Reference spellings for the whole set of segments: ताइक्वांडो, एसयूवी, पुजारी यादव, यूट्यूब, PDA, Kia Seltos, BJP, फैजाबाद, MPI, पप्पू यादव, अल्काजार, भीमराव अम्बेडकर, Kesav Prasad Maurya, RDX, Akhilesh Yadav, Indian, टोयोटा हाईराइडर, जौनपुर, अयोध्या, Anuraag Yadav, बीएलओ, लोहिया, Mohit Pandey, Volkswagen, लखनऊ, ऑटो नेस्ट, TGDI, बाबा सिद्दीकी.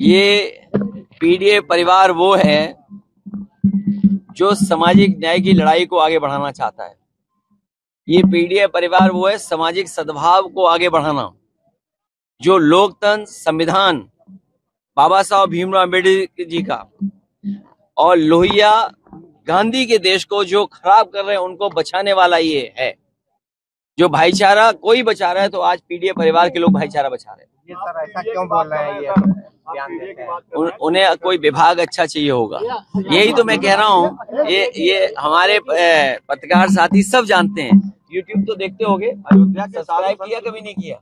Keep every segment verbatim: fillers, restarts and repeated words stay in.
ये पीडीए परिवार वो है जो सामाजिक न्याय की लड़ाई को आगे बढ़ाना चाहता है। ये पीडीए परिवार वो है सामाजिक सद्भाव को आगे बढ़ाना, जो लोकतंत्र, संविधान, बाबा साहब भीमराव अम्बेडकर जी का और लोहिया गांधी के देश को जो खराब कर रहे हैं उनको बचाने वाला ये है। जो भाईचारा कोई बचा रहा है तो आज पीडीए परिवार के लोग भाईचारा बचा रहे हैं। ये सर ऐसा क्यों बोल रहे हैं? ये उन, उन्हें कोई विभाग अच्छा चाहिए होगा, यही तो मैं कह रहा हूँ। ये ये हमारे पत्रकार साथी सब जानते हैं, यूट्यूब तो देखते होंगे। अयोध्या सब्सक्राइब किया कभी नहीं किया?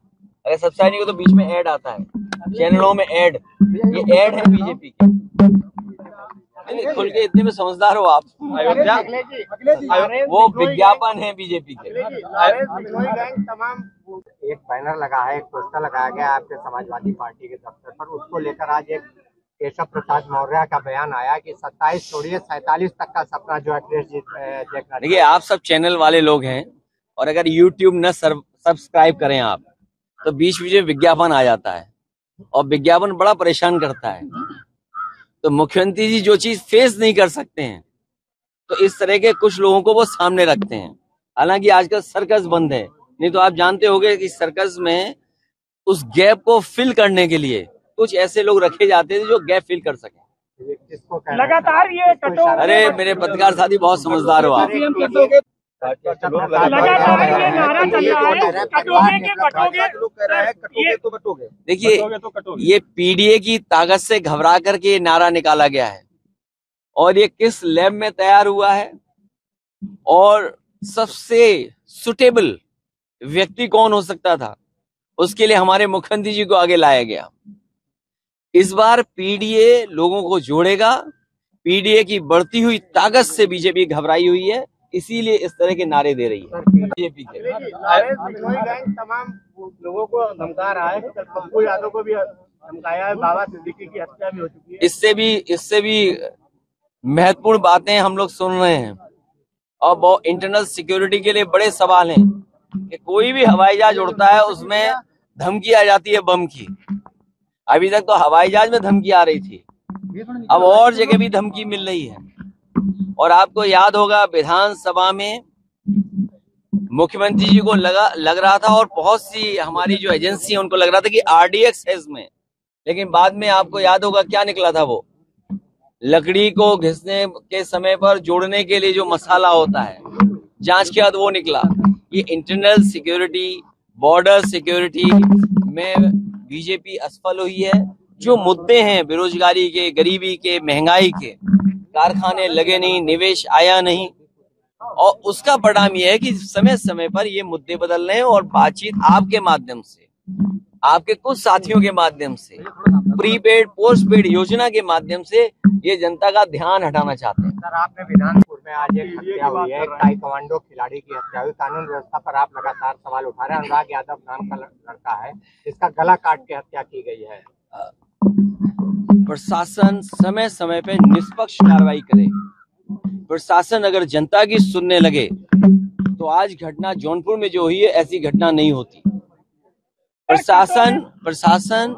अरे सब्सक्राइब नहीं किया तो बीच में ऐड आता है, चैनलों में ऐड। ये ऐड है बीजेपी के, खुल के इतने में समझदार हो आप। अयोध्या वो विज्ञापन है बीजेपी के। एक बैनर लगा है, एक पोस्टर लगाया गया आपके समाजवादी पार्टी के दफ्तर पर, उसको लेकर आज एक केशव प्रसाद मौर्य का बयान आया कि सत्ताईस छोड़िए सैतालीस तक का सपना जो अखिलेश जी देखना। देखिए आप सब चैनल वाले लोग हैं और अगर यूट्यूब न सब्सक्राइब करें आप तो बीच बीच में विज्ञापन आ जाता है और विज्ञापन बड़ा परेशान करता है। तो मुख्यमंत्री जी जो चीज फेस नहीं कर सकते हैं तो इस तरह के कुछ लोगों को वो सामने रखते हैं। हालांकि आजकल सर्कस बंद है, नहीं तो आप जानते होंगे कि सर्कस में उस गैप को फिल करने के लिए कुछ ऐसे लोग रखे जाते थे जो गैप फिल कर सके। लगातार ये कटोरा, अरे मेरे पत्रकार साथी बहुत समझदार हो आप। देखिए ये पीडीए की ताकत से घबरा करके ये नारा निकाला गया है और ये किस लैब में तैयार हुआ है और सबसे सुटेबल व्यक्ति कौन हो सकता था, उसके लिए हमारे मुख्यमंत्री जी को आगे लाया गया। इस बार पीडीए लोगों को जोड़ेगा। पीडीए की बढ़ती हुई ताकत से बीजेपी घबराई हुई है, इसीलिए इस तरह के नारे दे रही है। बीजेपी के तमाम लोगों को धमका रहा है, पप्पू यादव को भी धमकाया है, बाबा सिद्दीकी की हत्या भी हो चुकी है। इससे भी इससे भी महत्वपूर्ण बातें हम लोग सुन रहे हैं और इंटरनल सिक्योरिटी के लिए बड़े सवाल हैं कि कोई भी हवाई जहाज उड़ता है उसमें धमकी आ जाती है बम की। अभी तक तो हवाई जहाज में धमकी आ रही थी, अब और जगह भी धमकी मिल रही है। और आपको याद होगा विधानसभा में मुख्यमंत्री जी को लगा लग रहा था और बहुत सी हमारी जो एजेंसी है उनको लग रहा था कि आरडीएक्स है इसमें, लेकिन बाद में आपको याद होगा क्या निकला था। वो लकड़ी को घिसने के समय पर जोड़ने के लिए जो मसाला होता है, जांच के बाद वो निकला। ये इंटरनल सिक्योरिटी, बॉर्डर सिक्योरिटी में बीजेपी असफल हुई है। जो मुद्दे हैं बेरोजगारी के, गरीबी के, महंगाई के, कारखाने लगे नहीं, निवेश आया नहीं और उसका परिणाम यह है कि समय समय पर ये मुद्दे बदल रहे हैं और बातचीत आपके माध्यम से, आपके कुछ साथियों के माध्यम से, प्रीपेड पोस्टपेड योजना के माध्यम से ये जनता का ध्यान हटाना चाहते हैं। सर आपने विधानपुर में आज एक हत्या हुई है, एक ताइक्वांडो खिलाड़ी की हत्या हुई, कानून व्यवस्था पर आप लगातार सवाल उठा रहे हैं। अनुराग यादव नाम का लड़का है, इसका गला काट के हत्या की गई है। प्रशासन समय समय पे निष्पक्ष कार्रवाई करे। प्रशासन अगर जनता की सुनने लगे तो आज घटना जौनपुर में जो हुई है ऐसी घटना नहीं होती। प्रशासन प्रशासन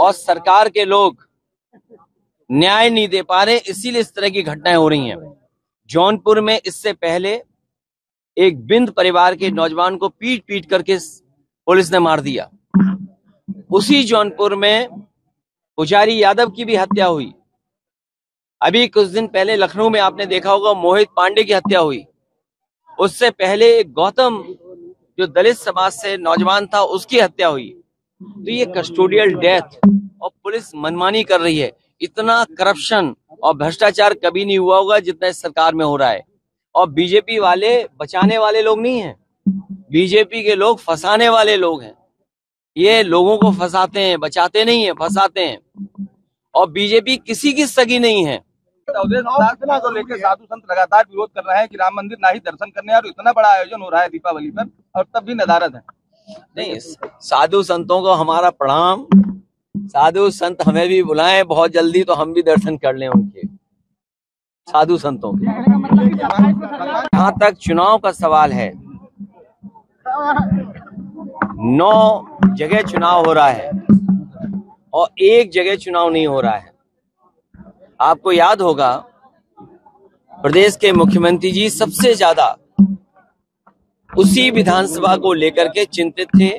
और सरकार के लोग न्याय नहीं दे पा रहे, इसीलिए इस तरह की घटनाएं हो रही हैं। जौनपुर में इससे पहले एक बिंद परिवार के नौजवान को पीट पीट करके पुलिस ने मार दिया। उसी जौनपुर में पुजारी यादव की भी हत्या हुई। अभी कुछ दिन पहले लखनऊ में आपने देखा होगा मोहित पांडे की हत्या हुई। उससे पहले एक गौतम जो दलित समाज से नौजवान था उसकी हत्या हुई। तो ये कस्टोडियल डेथ और पुलिस मनमानी कर रही है। इतना करप्शन और भ्रष्टाचार कभी नहीं हुआ होगा जितना इस सरकार में हो रहा है। और बीजेपी वाले बचाने वाले लोग नहीं हैं, बीजेपी के लोग फंसाने वाले लोग हैं। ये लोगों को फंसाते हैं, बचाते नहीं है, फंसाते हैं। और बीजेपी किसी की सगी नहीं है। को लेकर साधु संत लगातार विरोध कर रहे हैं कि राम मंदिर ना ही दर्शन करने, और इतना बड़ा आयोजन हो रहा है दीपावली पर और तब भी नदारद है। नहीं, साधु संतों को हमारा प्रणाम। साधु संत हमें भी बुलाएं बहुत जल्दी तो हम भी दर्शन कर लें उनके, साधु संतों के। यहाँ तक चुनाव का सवाल है, नौ जगह चुनाव हो रहा है। और एक जगह चुनाव नहीं हो रहा है। आपको याद होगा प्रदेश के मुख्यमंत्री जी सबसे ज्यादा उसी विधानसभा को लेकर के चिंतित थे,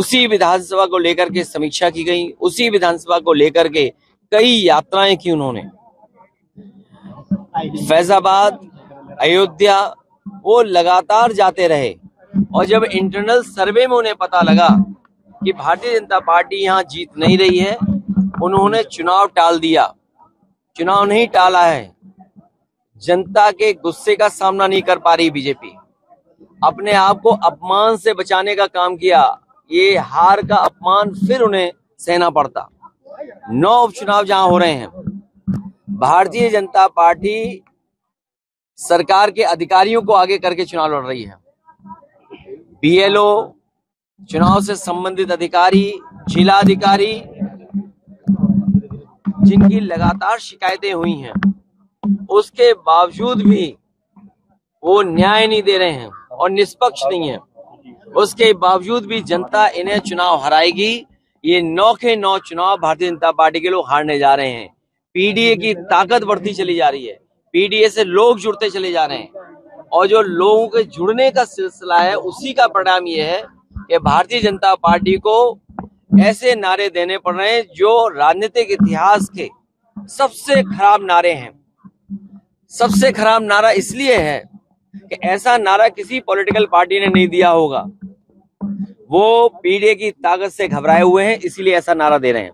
उसी विधानसभा को लेकर के समीक्षा की गई, उसी विधानसभा को लेकर के कई यात्राएं की उन्होंने। फैजाबाद, अयोध्या वो लगातार जाते रहे और जब इंटरनल सर्वे में उन्हें पता लगा कि भारतीय जनता पार्टी यहाँ जीत नहीं रही है, उन्होंने चुनाव टाल दिया। चुनाव नहीं टाला है, जनता के गुस्से का सामना नहीं कर पा रही बीजेपी, अपने आप को अपमान से बचाने का काम किया। ये हार का अपमान फिर उन्हें सहना पड़ता। नौ उपचुनाव जहां हो रहे हैं, भारतीय जनता पार्टी सरकार के अधिकारियों को आगे करके चुनाव लड़ रही है। बीएलओ, चुनाव से संबंधित अधिकारी, जिला अधिकारी, जिनकी लगातार शिकायतें हुई हैं, उसके बावजूद भी वो न्याय नहीं दे रहे हैं और निष्पक्ष नहीं है। उसके बावजूद भी जनता इन्हें चुनाव हराएगी। ये नौ के नौ चुनाव भारतीय जनता पार्टी के लोग हारने जा रहे हैं। पीडीए की ताकत बढ़ती चली जा रही है, पीडीए से लोग जुड़ते चले जा रहे हैं और जो लोगों के जुड़ने का सिलसिला है उसी का परिणाम ये है कि भारतीय जनता पार्टी को ऐसे नारे देने पड़ रहे हैं जो राजनीतिक इतिहास के सबसे खराब नारे हैं। सबसे खराब नारा इसलिए है कि ऐसा नारा किसी पॉलिटिकल पार्टी ने नहीं दिया होगा। वो पीडीए की ताकत से घबराए हुए हैं, इसलिए ऐसा नारा दे रहे हैं।